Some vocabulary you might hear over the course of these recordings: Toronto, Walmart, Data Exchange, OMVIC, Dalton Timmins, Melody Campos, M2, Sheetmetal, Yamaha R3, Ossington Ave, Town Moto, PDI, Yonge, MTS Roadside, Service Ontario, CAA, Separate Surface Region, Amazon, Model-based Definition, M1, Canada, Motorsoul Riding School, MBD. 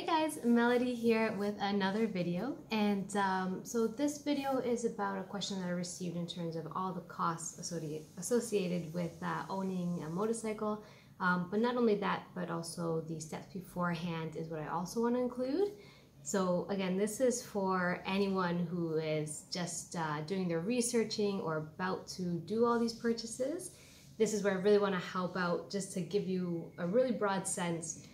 Hey guys, Melody here with another video, and so this video is about a question that I received in terms of all the costs associated with owning a motorcycle, but not only that, but also the steps beforehand is what I also want to include. So again, this is for anyone who is just doing their researching or about to do all these purchases. This is where I really want to help out, just to give you a really broad sense,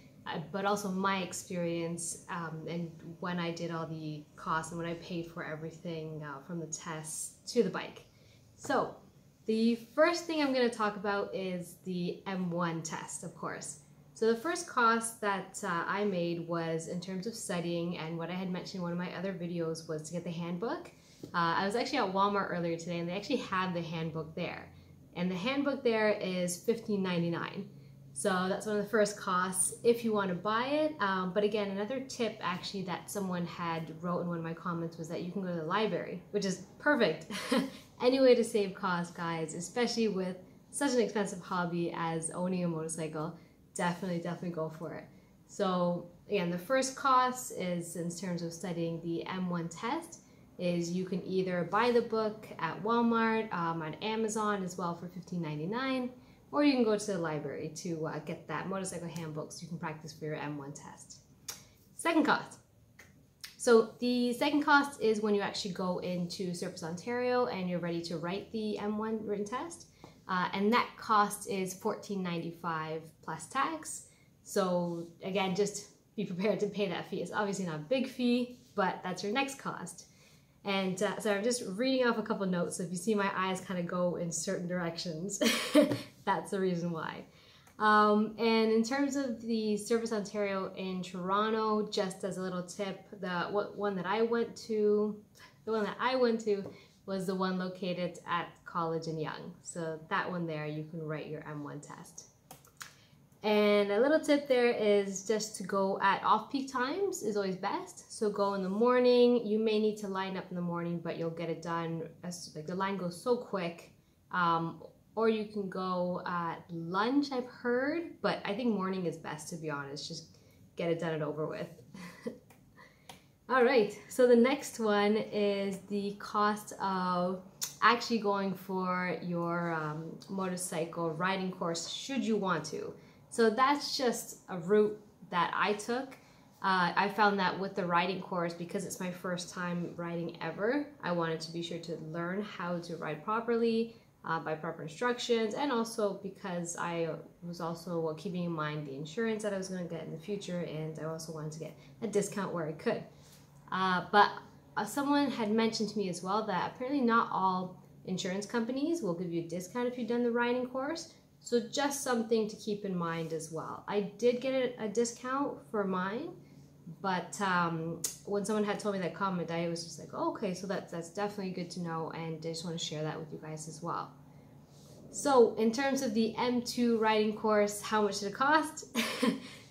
but also my experience and when I did all the costs and when I paid for everything from the tests to the bike. So the first thing I'm going to talk about is the M1 test, of course. So the first cost that I made was in terms of studying, and what I had mentioned in one of my other videos was to get the handbook. I was actually at Walmart earlier today and they actually had the handbook there. And the handbook there is $15.99. So that's one of the first costs if you want to buy it. But again, another tip actually that someone had wrote in one of my comments was that you can go to the library, which is perfect. Any way to save costs, guys, especially with such an expensive hobby as owning a motorcycle, definitely go for it. So again, the first cost is in terms of studying the M1 test is you can either buy the book at Walmart, on Amazon as well for $15.99. or you can go to the library to get that motorcycle handbook so you can practice for your M1 test. Second cost. So the second cost is when you actually go into Service Ontario and you're ready to write the M1 written test. And that cost is $14.95 plus tax. So again, just be prepared to pay that fee. It's obviously not a big fee, but that's your next cost. And so I'm just reading off a couple notes, so if you see my eyes kind of go in certain directions, that's the reason why. And in terms of the Service Ontario in Toronto, just as a little tip, the one that I went to was the one located at College and Yonge. So that one there, you can write your M1 test. And a little tip there is just to go at off-peak times is always best. So go in the morning. You may need to line up in the morning, but you'll get it done as like the line goes so quick. Or you can go at lunch, I've heard, but I think morning is best, to be honest. Just get it done and over with. All right, so the next one is the cost of actually going for your motorcycle riding course, should you want to. So that's just a route that I took. I found that with the riding course, because it's my first time riding ever, I wanted to be sure to learn how to ride properly by proper instructions, and also because I was also keeping in mind the insurance that I was going to get in the future, and I also wanted to get a discount where I could. But someone had mentioned to me as well that apparently not all insurance companies will give you a discount if you've done the riding course. So just something to keep in mind as well. I did get a discount for mine, but when someone had told me that comment, I was just like, oh, okay, so that's definitely good to know, and I just want to share that with you guys as well. So in terms of the M2 riding course, how much did it cost?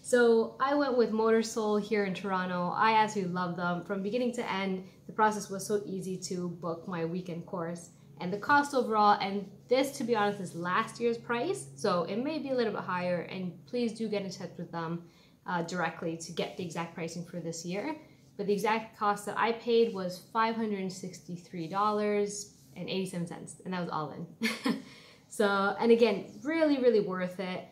So I went with Motorsoul here in Toronto. I absolutely love them. From beginning to end, the process was so easy to book my weekend course. And the cost overall, and this, to be honest, is last year's price, so it may be a little bit higher, and please do get in touch with them directly to get the exact pricing for this year. But the exact cost that I paid was $563.87, and that was all in. So, and again, really worth it.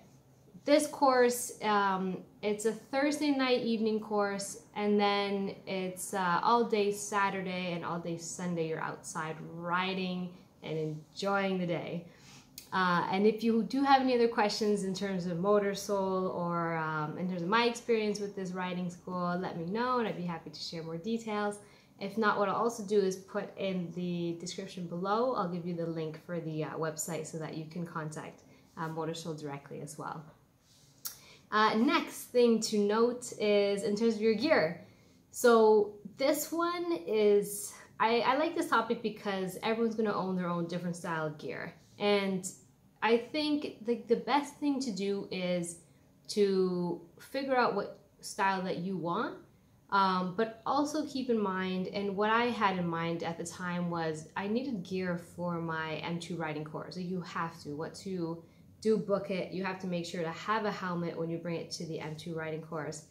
This course, it's a Thursday night evening course, and then it's all day Saturday and all day Sunday. You're outside riding and enjoying the day. And if you do have any other questions in terms of Motorsoul or in terms of my experience with this riding school, let me know and I'd be happy to share more details. If not, what I'll also do is put in the description below, I'll give you the link for the website so that you can contact Motorsoul directly as well. Next thing to note is in terms of your gear. So this one is, I like this topic because everyone's going to own their own different style of gear. And I think the best thing to do is to figure out what style that you want. But also keep in mind, and what I had in mind at the time was I needed gear for my M2 riding course. So you have to, what to do book it, you have to make sure to have a helmet when you bring it to the M2 riding course.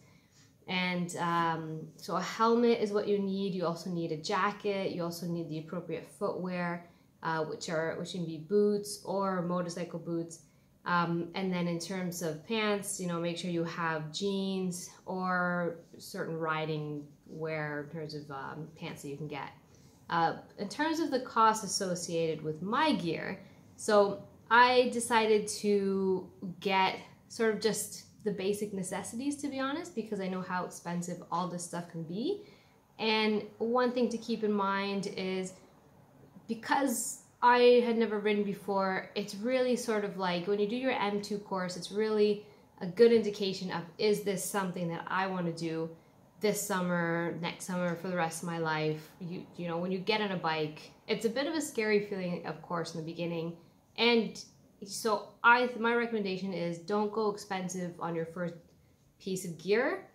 And so a helmet is what you need. You also need a jacket. You also need the appropriate footwear, which can be boots or motorcycle boots. And then in terms of pants, you know, make sure you have jeans or certain riding wear in terms of pants that you can get. In terms of the cost associated with my gear, so I decided to get sort of just the basic necessities, to be honest, because I know how expensive all this stuff can be. And one thing to keep in mind is, because I had never ridden before, it's really sort of like when you do your M2 course, it's really a good indication of, is this something that I want to do this summer, next summer, for the rest of my life? You know, when you get on a bike, it's a bit of a scary feeling, of course, in the beginning. And so my recommendation is, don't go expensive on your first piece of gear,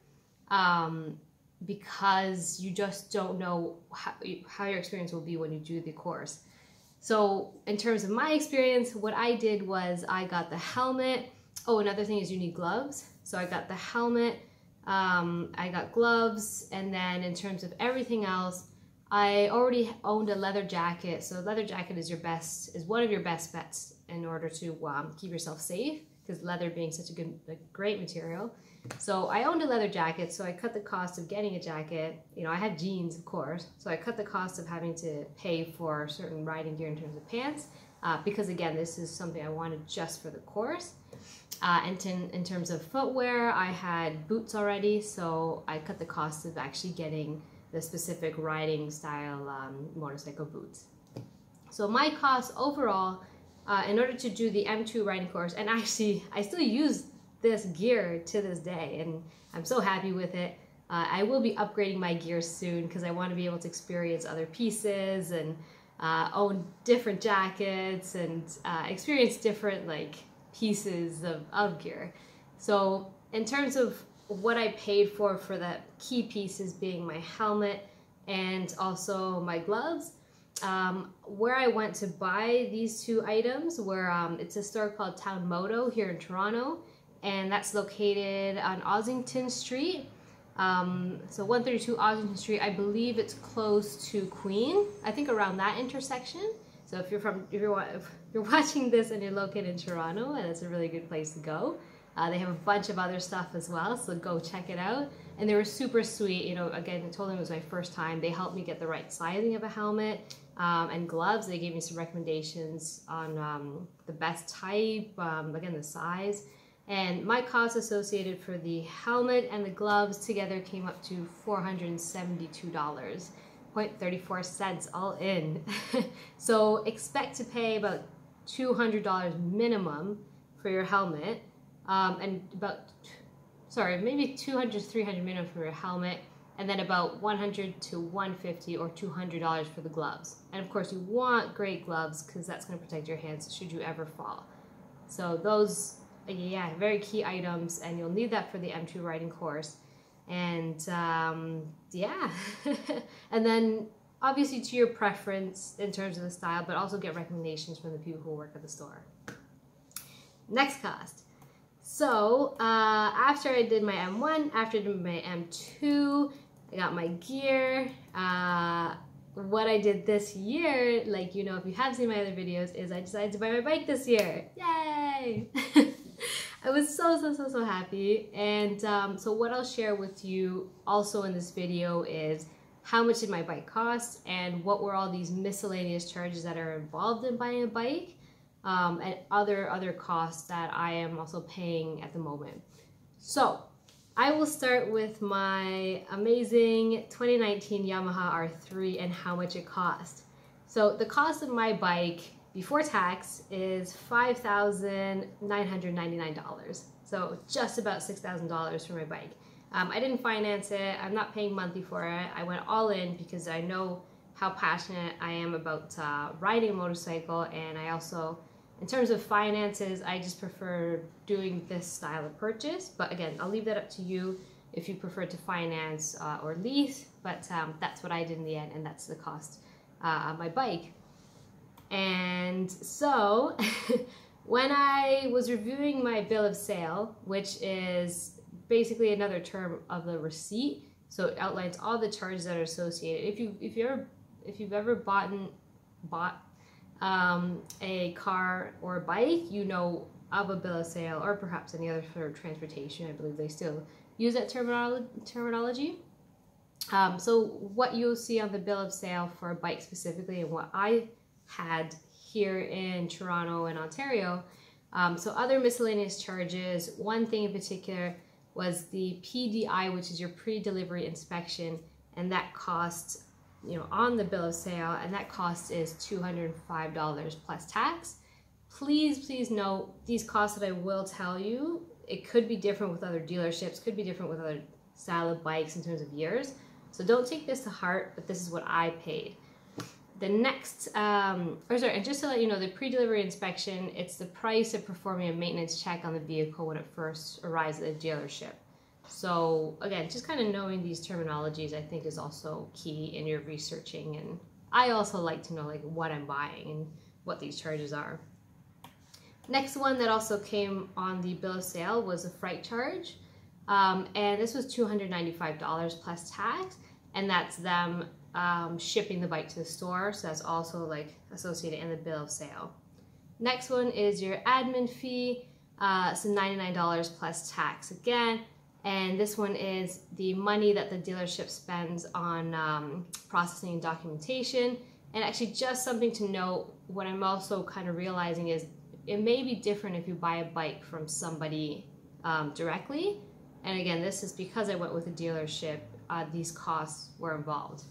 because you just don't know how your experience will be when you do the course. So in terms of my experience, what I did was I got the helmet. Oh, another thing is you need gloves. So I got the helmet, I got gloves, and then in terms of everything else, I already owned a leather jacket. So leather jacket is one of your best bets in order to keep yourself safe, because leather being such a great material. So I owned a leather jacket, so I cut the cost of getting a jacket. You know, I had jeans, of course, so I cut the cost of having to pay for certain riding gear in terms of pants, because again, this is something I wanted just for the course. And in terms of footwear, I had boots already, so I cut the cost of actually getting the specific riding style motorcycle boots. So my cost overall, in order to do the M2 riding course, and actually I still use this gear to this day and I'm so happy with it. I will be upgrading my gear soon because I want to be able to experience other pieces and own different jackets and experience different like pieces of gear. So in terms of what I paid for the key pieces being my helmet and also my gloves, where I went to buy these two items were, it's a store called Town Moto here in Toronto, and that's located on Ossington Street. So 132 Ossington Street, I believe it's close to Queen, I think around that intersection. So if you're watching this and you're located in Toronto, and it's a really good place to go. They have a bunch of other stuff as well, so go check it out. And they were super sweet. You know, again, I told them it was my first time. They helped me get the right sizing of a helmet and gloves. They gave me some recommendations on the best type, again, the size. And my cost associated for the helmet and the gloves together came up to $472.34 all in. So expect to pay about $200 minimum for your helmet, and maybe $200 to $300 minimum for your helmet, and then about $100 to $150 or $200 for the gloves. And of course you want great gloves because that's going to protect your hands should you ever fall. So those, yeah, very key items, and you'll need that for the M2 riding course. And yeah, and then obviously to your preference in terms of the style, but also get recommendations from the people who work at the store. Next cost. So after I did my M1, after I did my M2, I got my gear. What I did this year, like, you know, if you have seen my other videos, is I decided to buy my bike this year. Yay! I was so happy. And so what I'll share with you also in this video is how much did my bike cost and what were all these miscellaneous charges that are involved in buying a bike. And other costs that I am also paying at the moment. So I will start with my amazing 2019 Yamaha R3 and how much it cost. So the cost of my bike before tax is $5,999. So just about $6,000 for my bike. I didn't finance it. I'm not paying monthly for it. I went all in because I know how passionate I am about riding a motorcycle, and I also, in terms of finances, I just prefer doing this style of purchase. But again, I'll leave that up to you if you prefer to finance or lease, but that's what I did in the end, and that's the cost of my bike. And so when I was reviewing my bill of sale, which is basically another term of the receipt. So it outlines all the charges that are associated. If you've ever bought a car or a bike, you know of a bill of sale, or perhaps any other sort of transportation. I believe they still use that terminology. So what you'll see on the bill of sale for a bike specifically, and what I had here in Toronto and Ontario, so other miscellaneous charges, one thing in particular was the PDI, which is your pre-delivery inspection, and that costs, you know, on the bill of sale, and that cost is $205 plus tax. Please note these costs that I will tell you. It could be different with other dealerships, could be different with other style of bikes in terms of years. So don't take this to heart, but this is what I paid. The next, and just to let you know, the pre-delivery inspection, it's the price of performing a maintenance check on the vehicle when it first arrives at the dealership. So again, just kind of knowing these terminologies, I think, is also key in your researching. And I also like to know, like, what I'm buying and what these charges are. Next one that also came on the bill of sale was a freight charge. And this was $295 plus tax, and that's them shipping the bike to the store. So that's also like associated in the bill of sale. Next one is your admin fee, so $99 plus tax again. And this one is the money that the dealership spends on processing and documentation. And actually, just something to note, what I'm also kind of realizing is it may be different if you buy a bike from somebody directly. And again, this is because I went with a dealership, these costs were involved.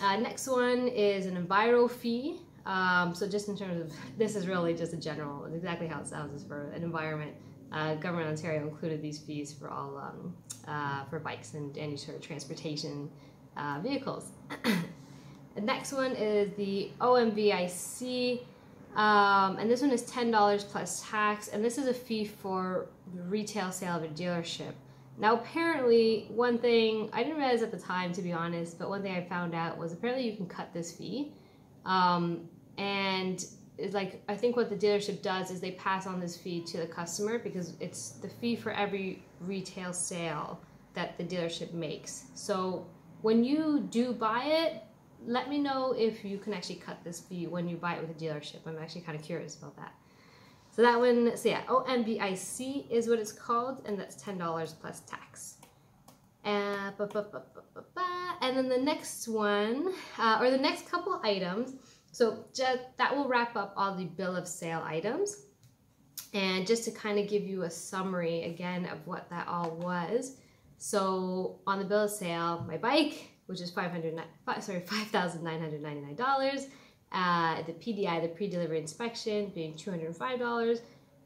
Next one is an enviro fee. So just in terms of, this is really just a general, exactly how it sounds, is for an environment. Government of Ontario included these fees for all for bikes and any sort of transportation vehicles. The next one is the OMVIC. And this one is $10 plus tax, and this is a fee for the retail sale of a dealership. Now, apparently, one thing I didn't realize at the time, to be honest, but one thing I found out was apparently you can cut this fee. And it's like, I think what the dealership does is they pass on this fee to the customer, because it's the fee for every retail sale that the dealership makes. So when you do buy it, let me know if you can actually cut this fee when you buy it with a dealership. I'm actually kind of curious about that. So that one, so yeah, OMVIC is what it's called, and that's $10 plus tax. And then the next one, or the next couple items, so just, that will wrap up all the bill of sale items. And just to kind of give you a summary again of what that all was. So on the bill of sale, my bike, which is $5,999, the PDI, the pre-delivery inspection, being $205,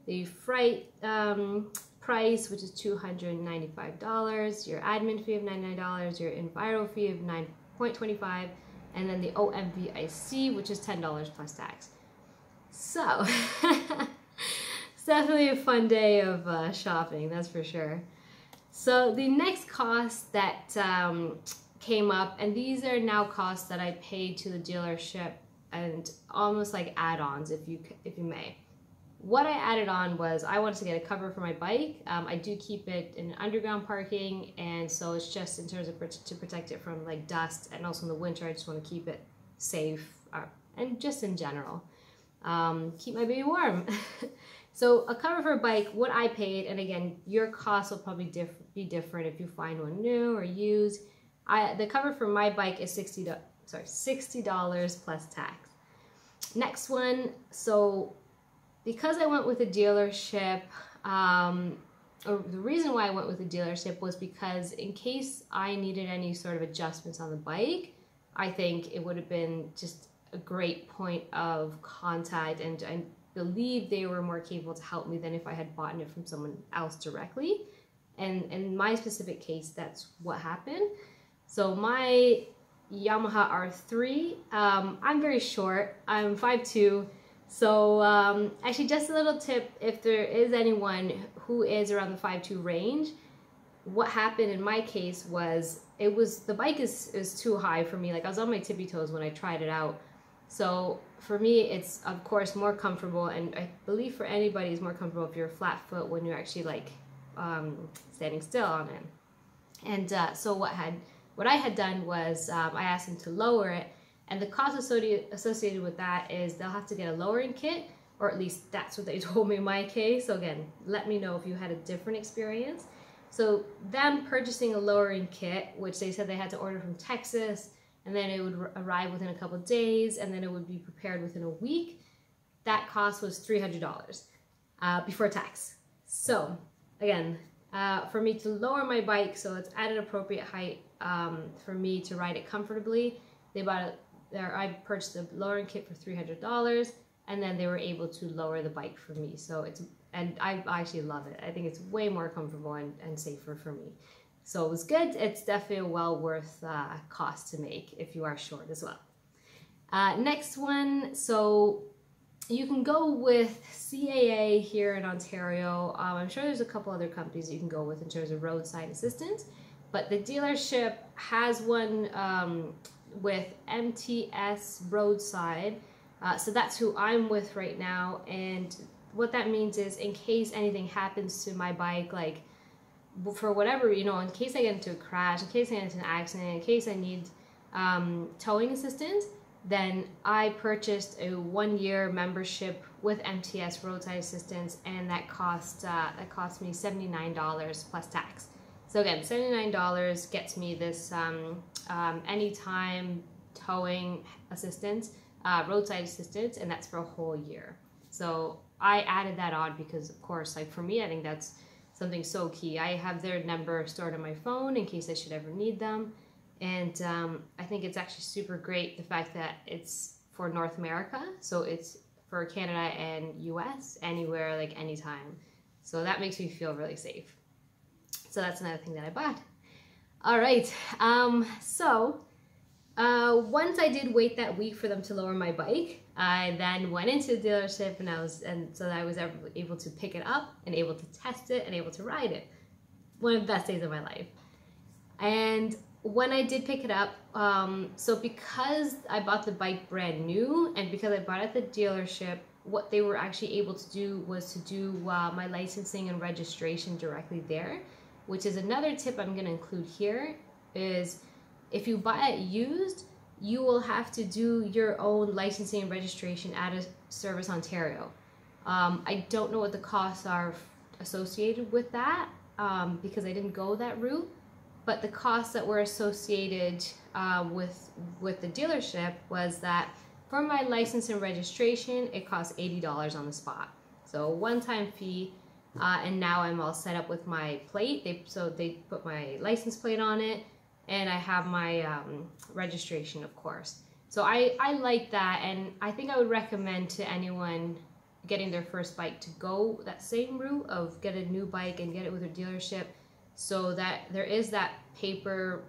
the freight price, which is $295, your admin fee of $99, your enviro fee of $9.25, and then the OMVIC, which is $10 plus tax. So, it's definitely a fun day of shopping, that's for sure. So the next cost that came up, and these are now costs that I paid to the dealership, and almost like add-ons, if you may. What I added on was I wanted to get a cover for my bike. I do keep it in underground parking, and so it's just in terms of to protect it from like dust, and also in the winter I just want to keep it safe, and just in general, keep my baby warm. So a cover for a bike, what I paid, and again, your costs will probably be different if you find one new or used. The cover for my bike is $60 plus tax. Next one, so because I went with a dealership, or the reason why I went with a dealership was because in case I needed any sort of adjustments on the bike, I think it would have been just a great point of contact, and I believe they were more capable to help me than if I had bought it from someone else directly. And in my specific case, that's what happened. So my Yamaha R3, I'm very short, I'm 5'2", so actually just a little tip, if there is anyone who is around the 5'2" range, what happened in my case was, the bike is too high for me, like I was on my tippy toes when I tried it out. So for me, it's of course more comfortable, and I believe for anybody it's more comfortable if you're flat foot when you're actually like standing still on it. And so what I had done was I asked them to lower it, and the cost associated with that is they'll have to get a lowering kit, or at least that's what they told me in my case. So again, let me know if you had a different experience. So them purchasing a lowering kit, which they said they had to order from Texas, and then it would arrive within a couple of days, and then it would be prepared within a week. That cost was $300 before tax. So again, for me to lower my bike so it's at an appropriate height for me to ride it comfortably, they I purchased a lowering kit for $300, and then they were able to lower the bike for me. So and I actually love it. I think it's way more comfortable and safer for me. So it was good. It's definitely a well worth cost to make if you are short as well. Next one, so you can go with CAA here in Ontario. I'm sure there's a couple other companies you can go with in terms of roadside assistance, but the dealership has one with MTS Roadside. So that's who I'm with right now, and what that means is in case anything happens to my bike, like for whatever, you know, in case I get into a crash, in case I get into an accident, in case I need towing assistance, then I purchased a 1-year membership with MTS Roadside Assistance, and that cost me $79 plus tax. So again, $79 gets me this anytime towing assistance, roadside assistance, and that's for a whole year. So I added that on because, of course, like for me, I think that's something so key. I have their number stored on my phone in case I should ever need them. And I think it's actually super great, the fact that it's for North America, so it's for Canada and US, anywhere, like anytime. So that makes me feel really safe. So that's another thing that I bought. All right, once I did wait that week for them to lower my bike, I then went into the dealership, and so I was able to pick it up and able to test it and able to ride it. One of the best days of my life. And when I did pick it up, so because I bought the bike brand new and because I bought it at the dealership, what they were actually able to do was to do my licensing and registration directly there, which is another tip I'm going to include here, is if you buy it used, you will have to do your own licensing and registration at a Service Ontario. I don't know what the costs are associated with that because I didn't go that route. But the costs that were associated with the dealership was that for my license and registration, it cost $80 on the spot. So a one-time fee, and now I'm all set up with my plate. So they put my license plate on it, and I have my registration, of course. So I like that, and I think I would recommend to anyone getting their first bike to go that same route of get a new bike and get it with a dealership, so that there is that paper,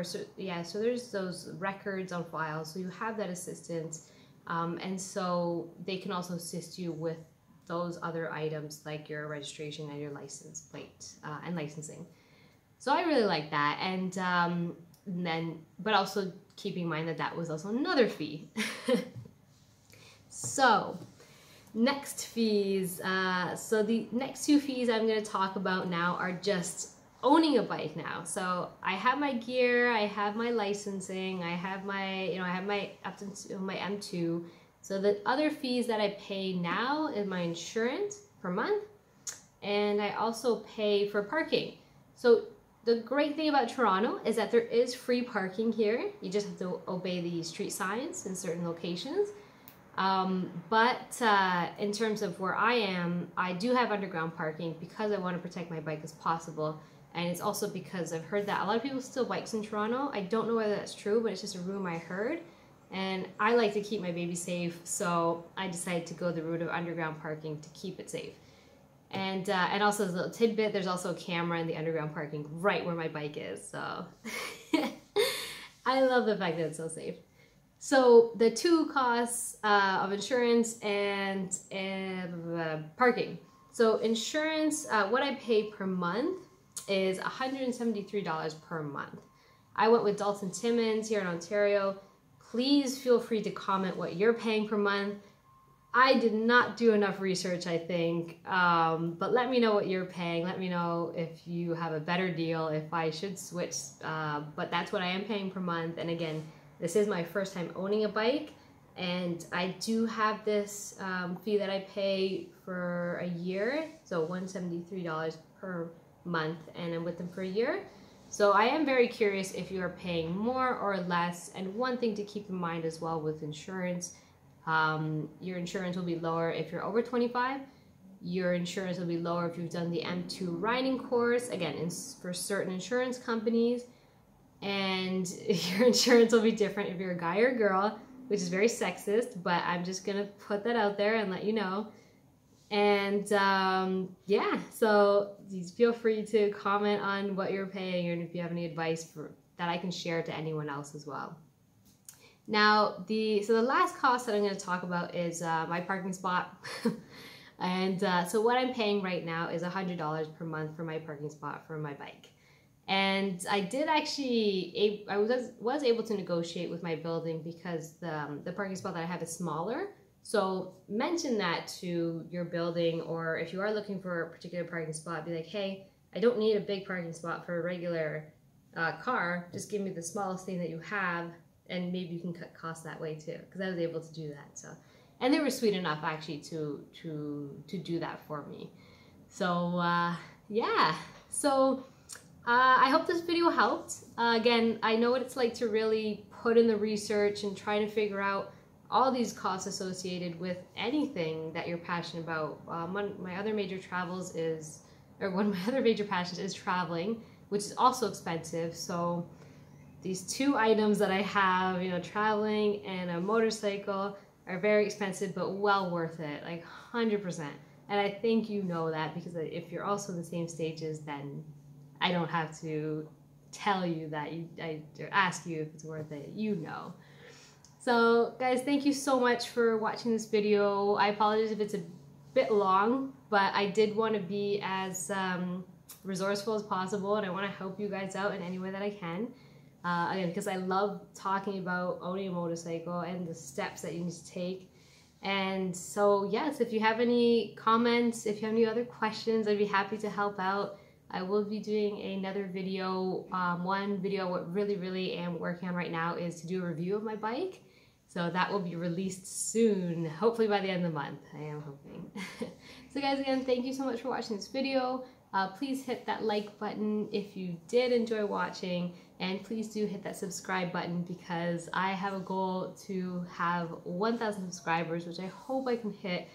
so there's those records on file, so you have that assistance, and so they can also assist you with those other items like your registration and your license plate and licensing. So I really like that, but also keep in mind that that was also another fee. So next fees, so the next two fees I'm going to talk about now are just owning a bike now. So I have my gear, I have my licensing, I have my, you know, I have my up to my M2. So the other fees that I pay now is my insurance per month, and I also pay for parking. So the great thing about Toronto is that there is free parking here. You just have to obey the street signs in certain locations. In terms of where I am, I do have underground parking because I want to protect my bike as possible. And it's also because I've heard that a lot of people steal bikes in Toronto. I don't know whether that's true, but it's just a rumor I heard. And I like to keep my baby safe, so I decided to go the route of underground parking to keep it safe. And also, as a little tidbit, there's also a camera in the underground parking right where my bike is. So I love the fact that it's so safe. So the two costs of insurance and parking. So insurance, what I pay per month is $173 per month. I went with Dalton Timmins here in Ontario. Please feel free to comment what you're paying per month. I did not do enough research, I think, but let me know what you're paying. Let me know if you have a better deal, if I should switch, but that's what I am paying per month. And again, this is my first time owning a bike, and I do have this fee that I pay for a year, so $173 per month, and I'm with them for a year. So I am very curious if you are paying more or less. And one thing to keep in mind as well with insurance, your insurance will be lower if you're over 25. Your insurance will be lower if you've done the M2 riding course, again, for certain insurance companies. And your insurance will be different if you're a guy or a girl, which is very sexist, but I'm just gonna put that out there and let you know. And yeah, so feel free to comment on what you're paying and if you have any advice that I can share to anyone else as well. Now, so the last cost that I'm going to talk about is my parking spot. And so what I'm paying right now is $100 per month for my parking spot for my bike. And I did actually, I was able to negotiate with my building because the parking spot that I have is smaller. So mention that to your building, or if you are looking for a particular parking spot, be like, hey, I don't need a big parking spot for a regular car. Just give me the smallest thing that you have. And maybe you can cut costs that way too, because I was able to do that. So, and they were sweet enough actually to do that for me. So yeah. So I hope this video helped. Again, I know what it's like to really put in the research and try to figure out all these costs associated with anything that you're passionate about. One of my other major passions is traveling, which is also expensive. So these two items that I have, you know, traveling and a motorcycle, are very expensive, but well worth it, like 100%. And I think you know that, because if you're also in the same stages, then I don't have to tell you that, or ask you if it's worth it, you know. So guys, thank you so much for watching this video. I apologize if it's a bit long, but I did want to be as resourceful as possible, and I want to help you guys out in any way that I can. Again, because I love talking about owning a motorcycle and the steps that you need to take. And so yes, if you have any comments, if you have any other questions, I'd be happy to help out. I will be doing another video. One video what really am working on right now is to do a review of my bike. So that will be released soon, hopefully by the end of the month, I am hoping. So guys, again, thank you so much for watching this video. Please hit that like button if you did enjoy watching, and please do hit that subscribe button, because I have a goal to have 1,000 subscribers, which I hope I can hit,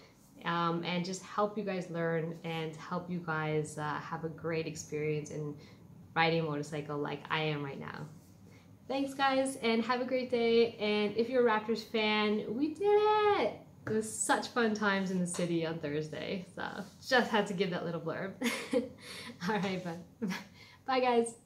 and just help you guys learn and help you guys have a great experience in riding a motorcycle like I am right now. Thanks guys, and have a great day, and if you're a Raptors fan, we did it! It was such fun times in the city on Thursday, so just had to give that little blurb. All right, bye guys.